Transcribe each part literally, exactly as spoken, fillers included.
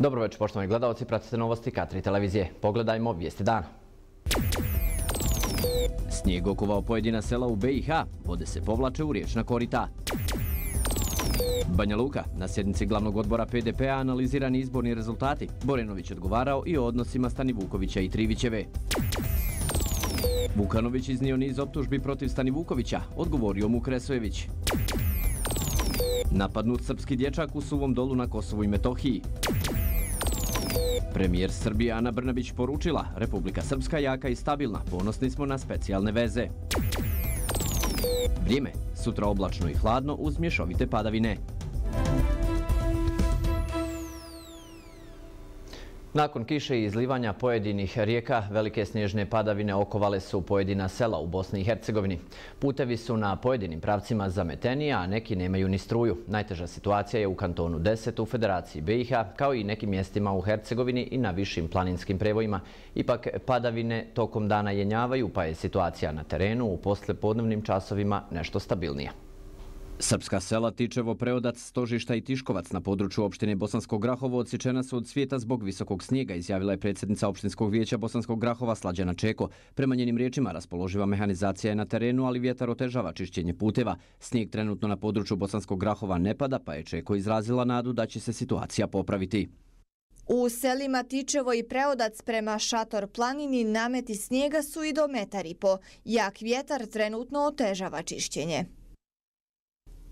Dobro večer, poštovani gledalci, pratite novosti K tri Televizije. Pogledajmo vijesti dana. Snijeg okovao pojedina sela u B i H, vode se povlače u riječna korita. Banja Luka, na sjednici glavnog odbora P D P-a analizirani izborni rezultati. Borenović odgovarao i o odnosima Stanivukovića i Trivićeve. Vukanović iznio niz optužbi protiv Stanivukovića, odgovorio mu Kresojević. Napadnut srpski dječak u Suvom dolu na Kosovu i Metohiji. Premijer Srbije Ana Brnabić poručila, Republika Srpska jaka i stabilna, ponosni smo na specijalne veze. Vrijeme, sutra oblačno i hladno uz mješovite padavine. Nakon kiše i izlivanja pojedinih rijeka, velike snježne padavine okovale su pojedina sela u Bosni i Hercegovini. Putevi su na pojedinim pravcima zameteni, a neki nemaju ni struju. Najteža situacija je u kantonu deset, u Federaciji B i H, kao i nekim mjestima u Hercegovini i na višim planinskim prevojima. Ipak, padavine tokom dana jenjavaju, pa je situacija na terenu u poslepodnevnim časovima nešto stabilnija. Srpska sela Tičevo, Preodac, Stožišta i Tiškovac na području opštine Bosanskog grahova odsječena su od svijeta zbog visokog snijega, izjavila je predsjednica opštinskog vijeća Bosanskog grahova Slađena Čeko. Prema njenim riječima, raspoloživa mehanizacija je na terenu, ali vjetar otežava čišćenje puteva. Snijeg trenutno na području Bosanskog grahova ne pada, pa je Čeko izrazila nadu da će se situacija popraviti. U selima Tičevo i Preodac prema Šator planini nameti snijega su i do metar i po. Jak vjetar trenutno otežava čišćenje.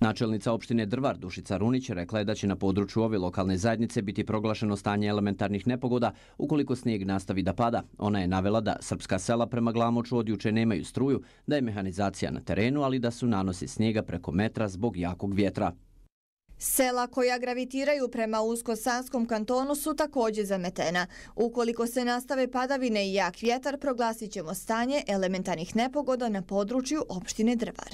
Načelnica opštine Drvar Dušica Runić rekla je da će na području ove lokalne zajednice biti proglašeno stanje elementarnih nepogoda ukoliko snijeg nastavi da pada. Ona je navela da srpska sela prema Glamoču od juče nemaju struju, da je mehanizacija na terenu, ali da su nanosi snijega preko metra zbog jakog vjetra. Sela koja gravitiraju prema Unsko-Sanskom kantonu su također zametena. Ukoliko se nastave padavine i jak vjetar, proglasit ćemo stanje elementarnih nepogoda na području opštine Drvar.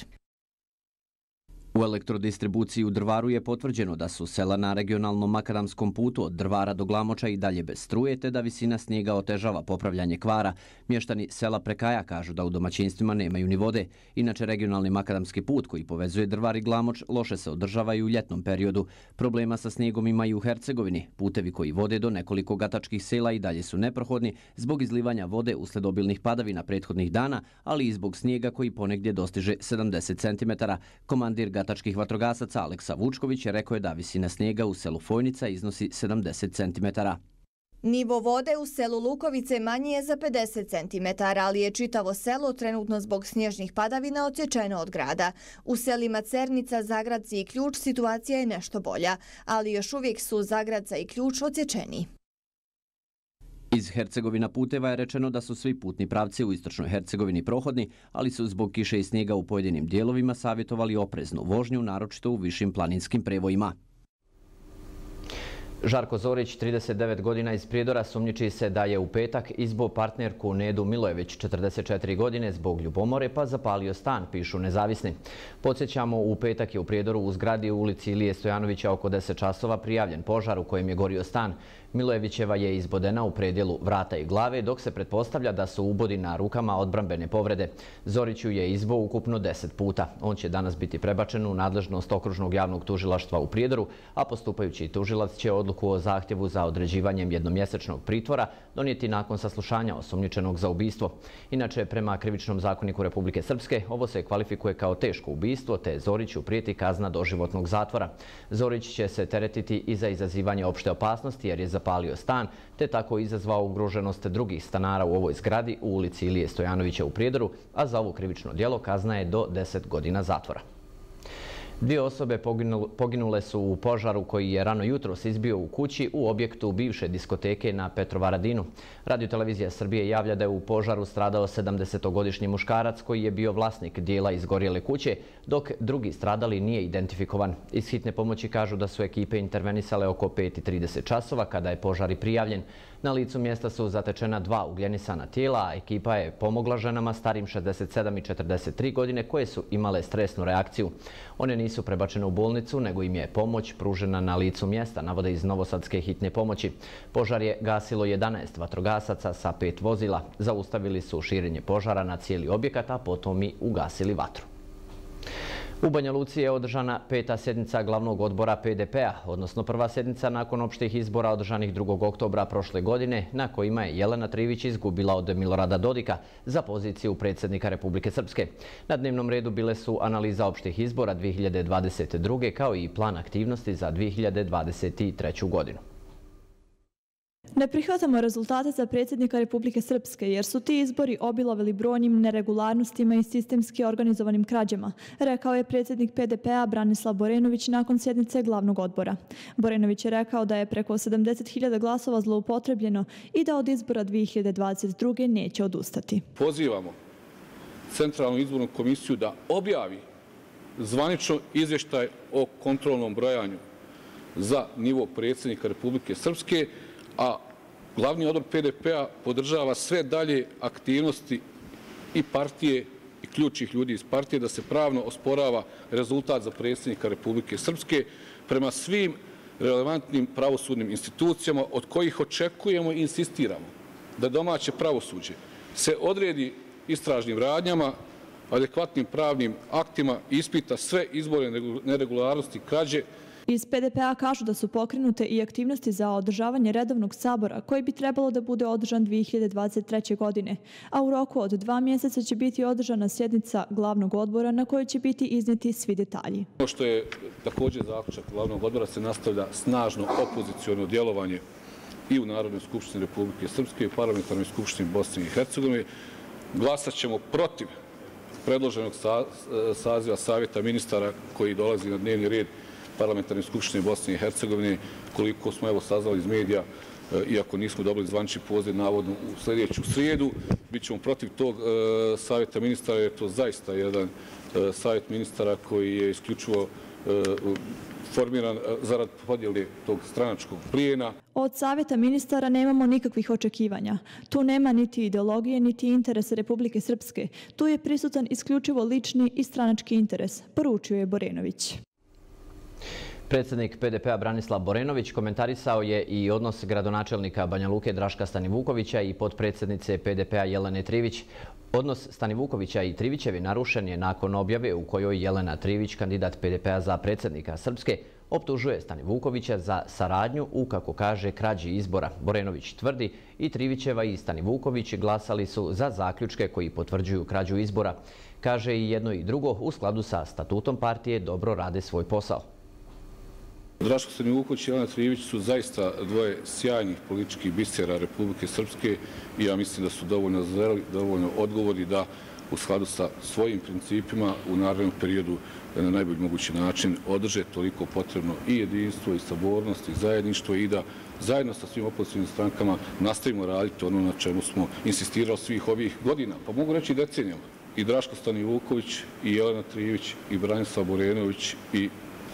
U elektrodistribuciji u Drvaru je potvrđeno da su sela na regionalnom makadamskom putu od Drvara do Glamoča i dalje bez struje, te da visina snijega otežava popravljanje kvara. Mještani sela Prekaja kažu da u domaćinstvima nemaju ni vode. Inače, regionalni makadamski put koji povezuje Drvar i Glamoč loše se održava i u ljetnom periodu. Problema sa snijegom ima i u Hercegovini. Putevi koji vode do nekoliko gatačkih sela i dalje su neprohodni zbog izlivanja vode usled obilnih padavina prethodnih dana, ali i zbog snijega koji ponegdje dostiže sedamdeset centimetara. Komandir gatačkih vatrogasaca Aleksa Vučković je rekao da visina snijega u selu Fojnica iznosi sedamdeset centimetara. Nivo vode u selu Lukovice manji je za pedeset centimetara, ali je čitavo selo trenutno zbog snježnih padavina odsječeno od grada. U selima Cernica, Zagradci i Ključ situacija je nešto bolja, ali još uvijek su Zagradca i Ključ odsječeni. Iz Hercegovina puteva je rečeno da su svi putni pravci u istočnoj Hercegovini prohodni, ali su zbog kiše i snijega u pojedinim dijelovima savjetovali opreznu vožnju, naročito u višim planinskim prevojima. Žarko Zorić, trideset devet godina, iz Prijedora, sumnjiči se da je u petak izbo partnerku Nedu Milojević, četrdeset četiri godine, zbog ljubomore, pa zapalio stan, pišu Nezavisni. Podsjećamo, u petak je u Prijedoru u zgradi u ulici Ilije Stojanovića oko deset časova prijavljen požar u kojem je gorio stan. Milojevićeva je izbodena u predjelu vrata i glave, dok se pretpostavlja da su ubodi na rukama odbrambene povrede. Zoriću je izbo ukupno deset puta. On će danas biti prebačen u nadležnost Okružnog javnog tužilaštva u Prijedoru, a postupajući tužilac će odluku o zahtjevu za određivanjem jednomjesečnog pritvora donijeti nakon saslušanja osumnjičenog za ubistvo. Inače, prema Krivičnom zakoniku Republike Srpske, ovo se kvalifikuje kao teško ubistvo, te Zoriću prijeti kazna doživotnog zatvora. Zorić će se teretiti i za izazivanje opšte opasnosti jer je zapalio stan, te tako izazvao ugroženost drugih stanara u ovoj zgradi u ulici Ilije Stojanovića u Prijedoru, a za ovo krivično djelo kazna je do deset godina zatvora. Dvije osobe poginule su u požaru koji je rano jutros izbio u kući u objektu bivše diskoteke na Petrovaradinu. Radiotelevizija Srbije javlja da je u požaru stradao sedamdesetogodišnji muškarac koji je bio vlasnik dijela izgorjele kuće, dok drugi stradali nije identifikovan. Iz hitne pomoći kažu da su ekipe intervenisale oko pet i trideset časova kada je požar prijavljen. Na licu mjesta su zatečena dva ugljenisana tijela, a ekipa je pomogla ženama starim šezdeset sedam i četrdeset tri godine koje su imale stresnu reakciju. One nisu prebačene u bolnicu, nego im je pomoć pružena na licu mjesta, navode iz novosadske hitne pomoći. Požar je gasilo jedanaest vatrogasaca sa pet vozila. Zaustavili su širenje požara na cijeli objekat, a potom i ugasili vatru. U Banja Luci je održana peta sjednica glavnog odbora P D P-a, odnosno prva sjednica nakon opštih izbora održanih drugog oktobra prošle godine, na kojima je Jelena Trivić izgubila od Milorada Dodika za poziciju predsjednika Republike Srpske. Na dnevnom redu bile su analiza opštih izbora dve hiljade dvadeset druge kao i plan aktivnosti za dve hiljade dvadeset treću godinu. Ne prihvatamo rezultate za predsjednika Republike Srpske jer su ti izbori obilovili brojnim neregularnostima i sistemski organizovanim krađama, rekao je predsjednik P D P-a Branislav Borenović nakon sjednice glavnog odbora. Borenović je rekao da je preko sedamdeset hiljada glasova zloupotrebljeno i da od izbora dve hiljade dvadeset druge neće odustati. Pozivamo Centralnu izbornu komisiju da objavi zvanično izvještaj o kontrolnom brojanju za nivo predsjednika Republike Srpske, a glavni odbor P D P-a podržava sve dalje aktivnosti i partije i ključnih ljudi iz partije da se pravno osporava rezultat za predsjednika Republike Srpske prema svim relevantnim pravosudnim institucijama od kojih očekujemo i insistiramo da domaće pravosuđe se odredi istražnim radnjama, adekvatnim pravnim aktima i ispita sve izbore neregularnosti krađe. Iz P D P-a kažu da su pokrenute i aktivnosti za održavanje redovnog sabora koji bi trebalo da bude održan dve hiljade dvadeset treće godine, a u roku od dva mjeseca će biti održana sjednica glavnog odbora na kojoj će biti iznijeti svi detalji. Ono što je također zaključak glavnog odbora, se nastavlja snažno opoziciono djelovanje i u Narodnoj skupštini Republike Srpske i u Parlamentarnoj skupštini Bosne i Hercegovine. Glasat ćemo protiv predloženog saziva Savjeta ministara koji dolazi na dnevni red Parlamentarne skupštine Bosne i Hercegovine, koliko smo evo saznali iz medija, iako nismo dobili zvanični poziv navodno u sljedeću srijedu, bit ćemo protiv tog savjeta ministara, jer to zaista jedan savjet ministara koji je isključivo formiran zarad podjele tog stranačkog plijena. Od savjeta ministara nemamo nikakvih očekivanja. Tu nema niti ideologije, niti interese Republike Srpske. Tu je prisutan isključivo lični i stranački interes, poručio je Borenović. Predsjednik P D P-a Branislav Borenović komentarisao je i odnos gradonačelnika Banja Luke Draška Stanivukovića i potpredsjednice P D P-a Jelene Trivić. Odnos Stanivukovića i Trivićevi narušen je nakon objave u kojoj Jelena Trivić, kandidat P D P-a za predsjednika Srpske, optužuje Stanivukovića za saradnju u, kako kaže, krađi izbora. Borenović tvrdi i Trivićeva i Stanivuković glasali su za zaključke koji potvrđuju krađu izbora. Kaže i jedno i drugo u skladu sa statutom partije dobro rade svoj posao. Draško Stanivuković i Jelena Trivić su zaista dvoje sjajnih političkih bisera Republike Srpske i ja mislim da su dovoljno zreli, dovoljno odgovorni da u skladu sa svojim principima u narednom periodu na najbolji mogući način održe toliko potrebno i jedinstvo, i sabornost, i zajedništvo i da zajedno sa svim opozicionim strankama nastavimo raditi ono na čemu smo insistirali svih ovih godina, pa mogu reći i decenijama. I Draško Stanivuković, i Jelena Trivić, i Branislav Borenović, i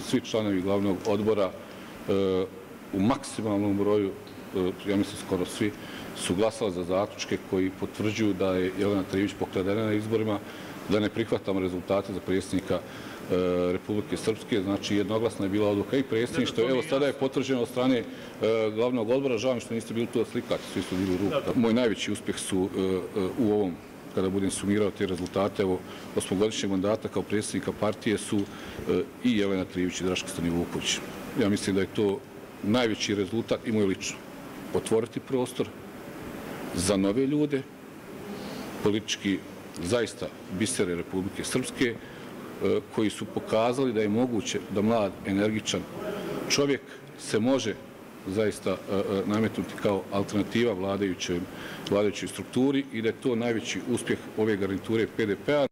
svi članovi glavnog odbora u maksimalnom broju, ja mislim skoro svi, su glasali za zaključke koji potvrđuju da je Jelena Trivić pokradena na izborima, da ne prihvatamo rezultate za predsjednika Republike Srpske. Znači, jednoglasna je bila odluka i predsjedništva. Evo, sada je potvrđeno od strane glavnog odbora. Žao mi što niste bili tu da slikate, svi su bili ruku. Moj najveći uspjeh su u ovom, kada budem sumirao te rezultate, evo, osmogodišnjeg mandata kao predsjednika partije su e, i Jelena Trivić i Draško Stanivuković. Ja mislim da je to najveći rezultat i moj lično. Otvoriti prostor za nove ljude, politički zaista bisere Republike Srpske, e, koji su pokazali da je moguće da mlad, energičan čovjek se može zaista nametnuti kao alternativa vladajućoj strukturi i da je to najveći uspjeh ove garniture P D P-a.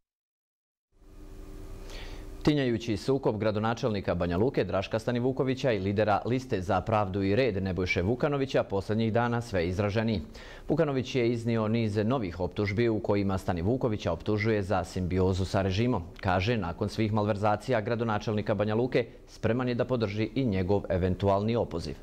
Tinjajući sukob gradonačelnika Banja Luke Draška Stanivukovića i lidera liste za pravdu i red Nebojše Vukanovića posljednjih dana sve izraženi. Vukanović je iznio niz novih optužbi u kojima Stanivukovića optužuje za simbiozu sa režimom. Kaže, nakon svih malverzacija gradonačelnika Banja Luke spreman je da podrži i njegov eventualni opoziv.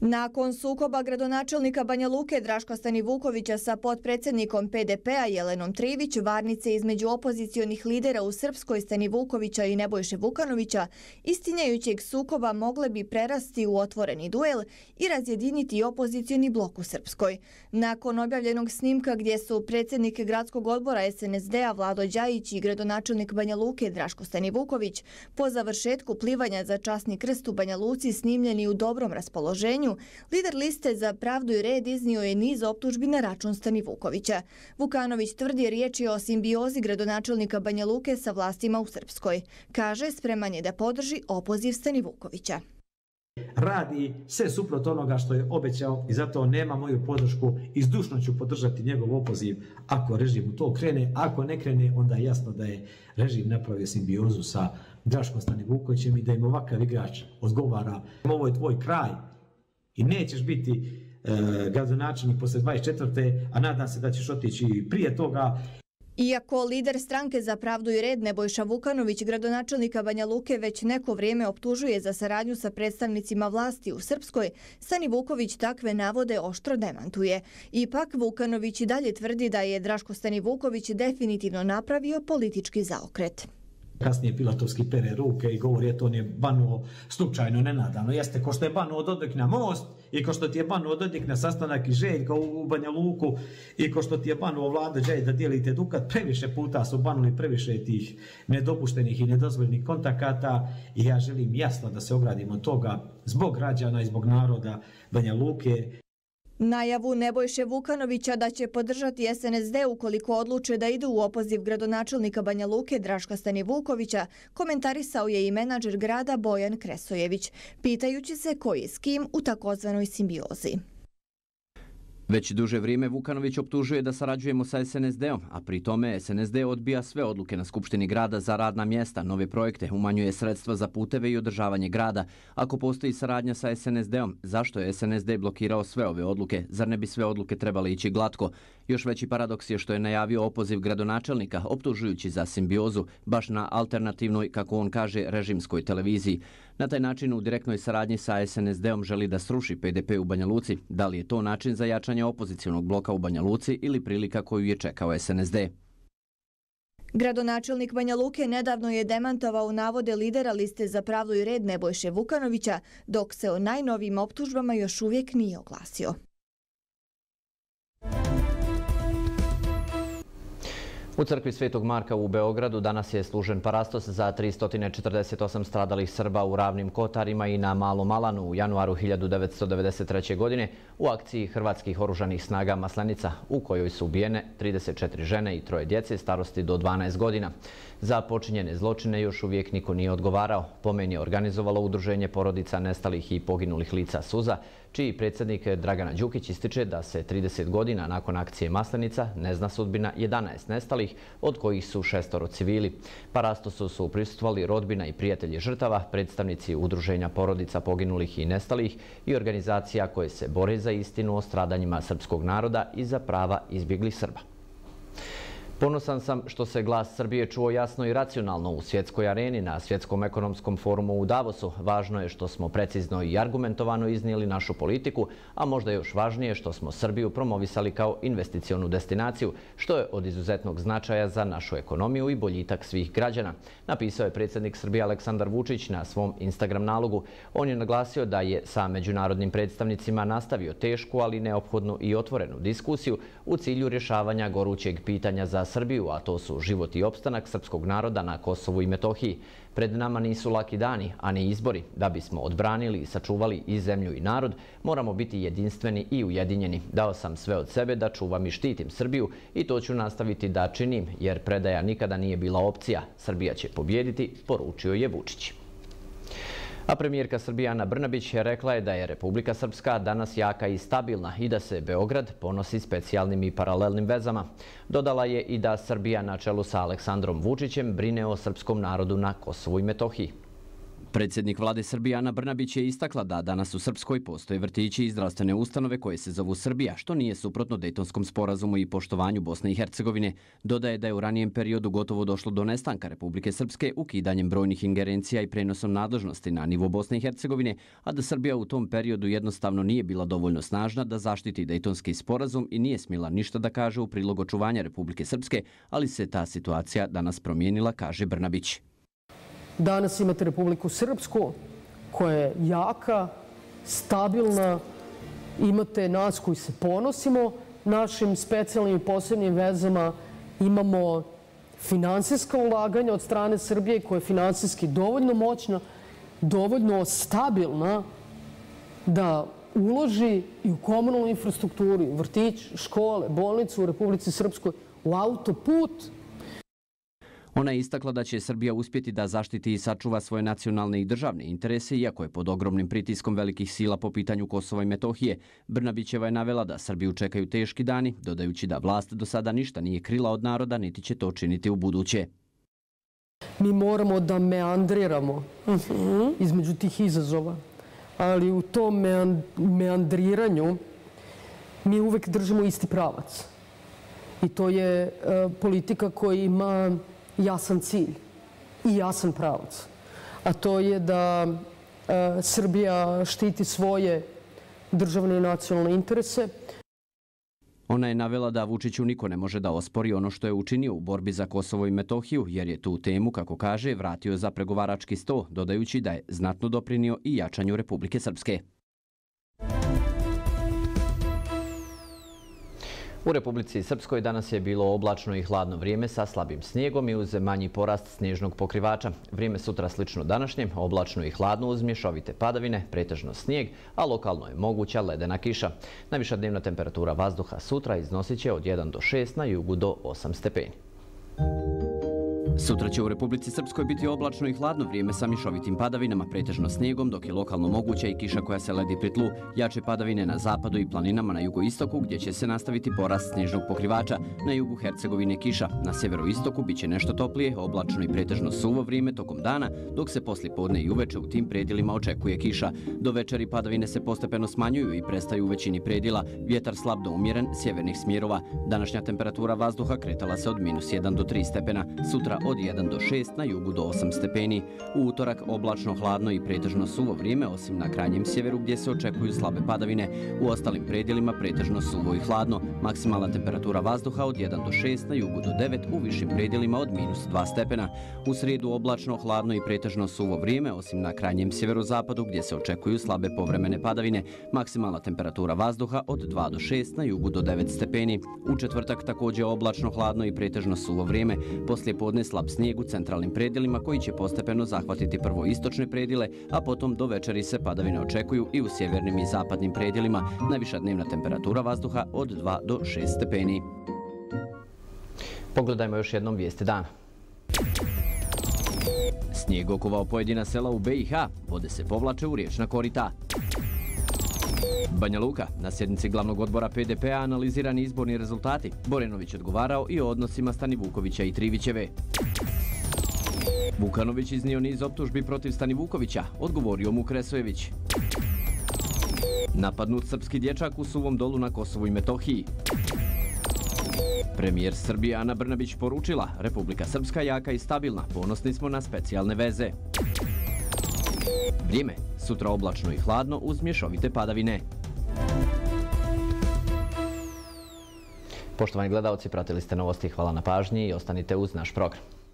Nakon sukoba gradonačelnika Banja Luke Draška Stanivukovića sa potpredsjednikom P D P-a Jelenom Trivić, varnice između opozicionih lidera u Srpskoj Stanivukovića i Nebojše Vukanovića, istinjajućeg sukoba mogle bi prerasti u otvoreni duel i razjediniti opozicioni blok u Srpskoj. Nakon objavljenog snimka gdje su predsjednik gradskog odbora S N S D-a Vlado Đajić i gradonačelnik Banja Luke Draško Stanivuković po završetku plivanja za časni krst u Banja Luci snimljeni u dobrom raspoloženju, lider liste za Pravdu i red iznio je niz optužbi na račun Stanivukovića. Vukanović tvrdi riječ je o simbiozi gradonačelnika Banja Luke sa vlastima u Srpskoj. Kaže, spreman je da podrži opoziv Stanivukovića. Radi sve suprot onoga što je obećao i zato nema moju podršku i zdušno ću podržati njegov opoziv ako režim u to krene. Ako ne krene, onda je jasno da je režim napravio simbiozu sa Draškom Stanivukovićem i da im ovakav igrač odgovara. Ovo je tvoj kraj i nećeš biti e, gradonačelnik posle dvadeset četvrte a nadam se da ćeš otići i prije toga. Iako lider stranke za Pravdu i red Nebojša Vukanović gradonačelnika Banja Luke već neko vrijeme optužuje za saradnju sa predstavnicima vlasti u Srpskoj, Stanivuković takve navode oštro demantuje. Ipak, Vukanović i dalje tvrdi da je Draško Stanivuković definitivno napravio politički zaokret. Kasnije Pilatovski pere ruke i govori je to on je banuo slučajno, nenadano. Jeste, ko što je banuo Dodik na most i ko što ti je banuo Dodik na sastanak i Željka u Banja Luku i ko što ti je banuo Vlado Đajić da dijelite dukat, previše puta su banuli previše tih nedopuštenih i nedozvoljenih kontakata i ja želim jasno da se ogradimo od toga zbog građana i zbog naroda Banja Luke. Najavu Nebojše Vukanovića da će podržati S N S D ukoliko odluče da idu u opoziv gradonačelnika Banja Luke Draška Stanivukovića komentarisao je i menadžer grada Bojan Kresojević, pitajući se ko je s kim u takozvanoj simbiozi. Već duže vrijeme Vukanović optužuje da sarađujemo sa S N S D-om, a pri tome S N S D odbija sve odluke na Skupštini grada za radna mjesta, nove projekte, umanjuje sredstva za puteve i održavanje grada. Ako postoji saradnja sa S N S D-om, zašto je S N S D blokirao sve ove odluke? Zar ne bi sve odluke trebale ići glatko? Još veći paradoks je što je najavio opoziv gradonačelnika, optužujući za simbiozu, baš na alternativnoj, kako on kaže, režimskoj televiziji. Na taj način u direktnoj saradnji sa S N S D-om želi da sruši P D P u Banja Luci. Da li je to način za jačanje opozicionog bloka u Banja Luci ili prilika koju je čekao S N S D? Gradonačelnik Banja Luke nedavno je demantovao navode lidera liste za Pravdu i red Nebojše Vukanovića, dok se o najnovijim optužbama još uvijek nije oglasio. U crkvi Svetog Marka u Beogradu danas je služen parastos za tristo četrdeset osam stradalih Srba u Ravnim Kotarima i na Malom Alanu u januaru hiljadu devetsto devedeset treće. godine u akciji Hrvatskih oružanih snaga Maslenica u kojoj su ubijene trideset četiri žene i troje djece starosti do dvanaest godina. Za počinjene zločine još uvijek niko nije odgovarao. Pomen je organizovalo Udruženje porodica nestalih i poginulih lica Suza, čiji predsjednik Dragana Đukić ističe da se trideset godina nakon akcije Maslenica ne zna sudbina jedanaest nestalih, od kojih su šestoro civili. Parastosu su prisustvovali rodbina i prijatelji žrtava, predstavnici Udruženja porodica poginulih i nestalih i organizacija koje se bore za istinu o stradanjima srpskog naroda i za prava izbjeglih Srba. Ponosan sam što se glas Srbije čuo jasno i racionalno u svjetskoj areni na Svjetskom ekonomskom forumu u Davosu. Važno je što smo precizno i argumentovano iznijeli našu politiku, a možda još važnije što smo Srbiju promovisali kao investicionu destinaciju, što je od izuzetnog značaja za našu ekonomiju i boljitak svih građana, napisao je predsjednik Srbije Aleksandar Vučić na svom Instagram nalogu. On je naglasio da je sa međunarodnim predstavnicima nastavio tešku, ali neophodnu i otvorenu diskusiju u cilju rješavanja gorućeg pitanja za Srbiju, a to su život i opstanak srpskog naroda na Kosovu i Metohiji. Pred nama nisu laki dani, a ni izbori. Da bismo odbranili i sačuvali i zemlju i narod, moramo biti jedinstveni i ujedinjeni. Dao sam sve od sebe da čuvam i štitim Srbiju i to ću nastaviti da činim, jer predaja nikada nije bila opcija. Srbija će pobijediti, poručio je Vučić. A premijerka Srbije Ana Brnabić rekla je da je Republika Srpska danas jaka i stabilna i da se Beograd ponosi specijalnim i paralelnim vezama. Dodala je i da Srbija na čelu sa Aleksandrom Vučićem brine o srpskom narodu na Kosovu i Metohiji. Predsjednik vlade Srbije Ana Brnabić je istakla da danas u Srpskoj postoje vrtići i zdravstvene ustanove koje se zovu Srbija, što nije suprotno Dejtonskom sporazumu i poštovanju Bosne i Hercegovine. Dodaje da je u ranijem periodu gotovo došlo do nestanka Republike Srpske ukidanjem brojnih ingerencija i prenosom nadležnosti na nivo Bosne i Hercegovine, a da Srbija u tom periodu jednostavno nije bila dovoljno snažna da zaštiti Dejtonski sporazum i nije smjela ništa da kaže u prilog očuvanja Republike Srpske, ali se ta situacija danas promijenila, kaže Brnabić. Danas imate Republiku Srpsku koja je jaka, stabilna, imate nas koji se ponosimo našim specijalnim i posebnim vezama, imamo finansijska ulaganja od strane Srbije koja je finansijski dovoljno moćna, dovoljno stabilna da uloži i u komunalnu infrastrukturu, u vrtić, škole, bolnicu u Republici Srpskoj, u autoput. Ona je istakla da će Srbija uspjeti da zaštiti i sačuva svoje nacionalne i državne interese, iako je pod ogromnim pritiskom velikih sila po pitanju Kosova i Metohije. Brnabićeva je navela da Srbiju čekaju teški dani, dodajući da vlast do sada ništa nije krila od naroda, niti će to činiti u buduće. Mi moramo da meandriramo između tih izazova, ali u tom meandriranju mi uvek držimo isti pravac. I to je politika koja ima jasan cilj i jasan pravac. A to je da Srbija štiti svoje državne i nacionalne interese. Ona je navela da Vučiću niko ne može da ospori ono što je učinio u borbi za Kosovo i Metohiju, jer je tu temu, kako kaže, vratio za pregovarački sto, dodajući da je znatno doprinio i jačanju Republike Srpske. U Republici Srpskoj danas je bilo oblačno i hladno vrijeme sa slabim snijegom i uz manji porast snježnog pokrivača. Vrijeme sutra slično današnjem, oblačno i hladno uz mješovite padavine, pretežno snijeg, a lokalno je moguća ledena kiša. Najviša dnevna temperatura vazduha sutra iznosit će od jedan do šest, na jugu do osam stepeni. Sutra će u Republici Srpskoj biti oblačno i hladno vrijeme sa mješovitim padavinama, pretežno snijegom, dok je lokalno moguća i kiša koja se ledi pri tlu. Jače padavine na zapadu i planinama na jugoistoku, gdje će se nastaviti porast snježnog pokrivača. Na jugu Hercegovine kiša, na severoistoku bit će nešto toplije, oblačno i pretežno suvo vrijeme tokom dana, dok se poslijepodne i uveče u tim predjelima očekuje kiša. Do večeri padavine se postepeno smanjuju i prestaju u većini predjela. Vjetar slab do umjeren sjevernih smjerova. Današnja temperatura vazduha kretala se od minus jedan do tri stepena. Sutra od jedan do šest, na jugu do osam stepeni. U utorak oblačno, hladno i pretežno suvo vrijeme, osim na krajnjem sjeveru gdje se očekuju slabe padavine. U ostalim predjelima pretežno suvo i hladno. Maksimalna temperatura vazduha od jedan do šest, na jugu do devet, u višim predjelima od minus dva stepena. U srijedu oblačno, hladno i pretežno suvo vrijeme, osim na krajnjem sjeverozapadu gdje se očekuju slabe povremene padavine. Maksimalna temperatura vazduha od dva do šest, na jugu do devet stepeni. U četvrtak također oblačno, hladno i pretežno suvo vrijeme. Poslijepodne slab snijeg u centralnim predjelima koji će postepeno zahvatiti prvo istočne predjele, a potom do večeri se padavine očekuju i u sjevernim i zapadnim predjelima. Najviša dnevna temperatura vazduha od dva do šest stepeni. Pogledajmo još jednom vijesti dana. Snijeg okovao pojedina sela u Be i Ha, vode se povlače u riječna korita. Banja Luka. Na sjednici glavnog odbora Pe De Pe-a analizirani izborni rezultati. Borenović odgovarao i o odnosima Stanivukovića i Trivićeve. Vukanović iznio niz optužbi protiv Stanivukovića, odgovorio mu Kresojević. Napadnut srpski dječak u Suvom dolu na Kosovu i Metohiji. Premijer Srbije Ana Brnabić poručila: Republika Srpska jaka i stabilna, ponosni smo na specijalne veze. Vrijeme. Sutra oblačno i hladno uz mješovite padavine. Poštovani gledalci, pratili ste novosti. Hvala na pažnji i ostanite uz naš program.